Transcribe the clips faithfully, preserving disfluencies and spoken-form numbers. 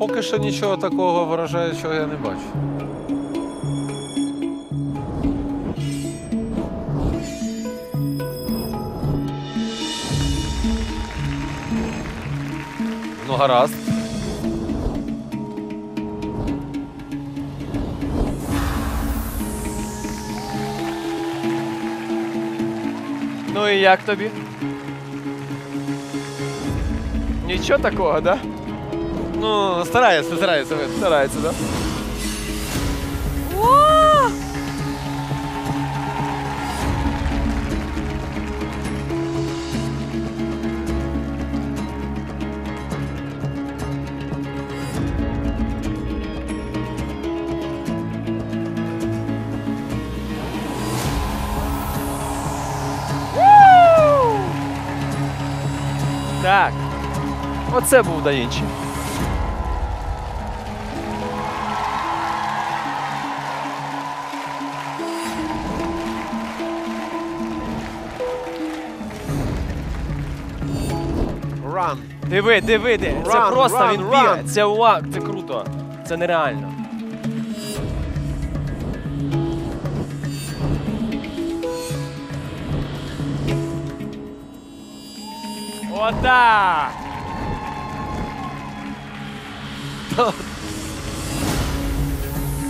Поки що нічого такого вражаючого я не бачу. Ну, гаразд. Ну і як тобі? Нічого такого, да? Ну, старається, старається, старається, да? Так, оце був Да Вінчі. Run. Диви, диви, диви. Це run, просто run, він бігає. Це увага, це круто. Це нереально. Отак!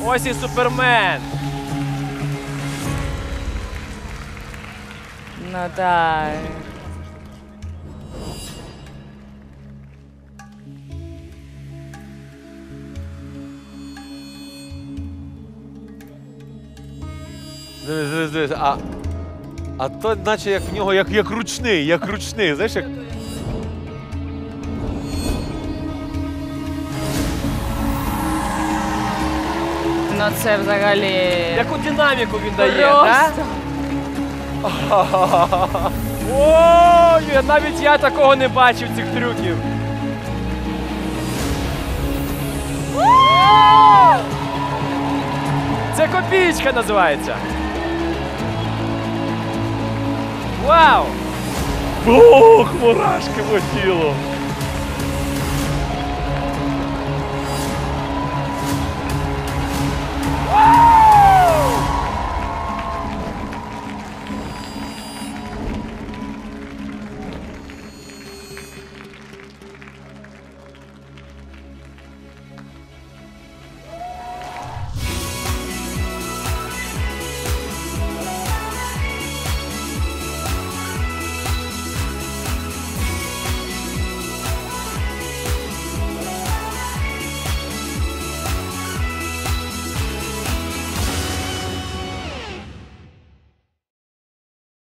Ось і Супермен! Ну так. Дивись, дивись, дивись. А, а то наче як в нього, як, як ручний, як ручний, знаєш, як... Ну це взагалі... Яку динаміку він дає, так? Ой, навіть я такого не бачив, цих трюків. Це копійка називається. Вау! Ох, мурашки по тілу!